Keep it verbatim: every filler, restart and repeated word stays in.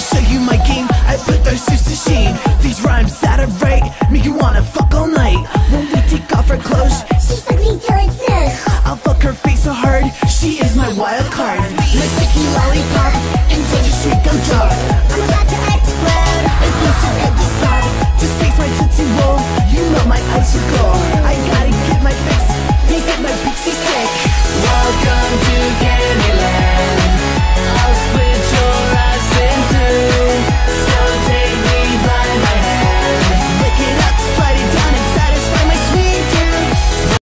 show you my game, I put those suits to shame. These rhymes that I write make you wanna fuck all night. When we take off our clothes, she's ugly till it flows. I'll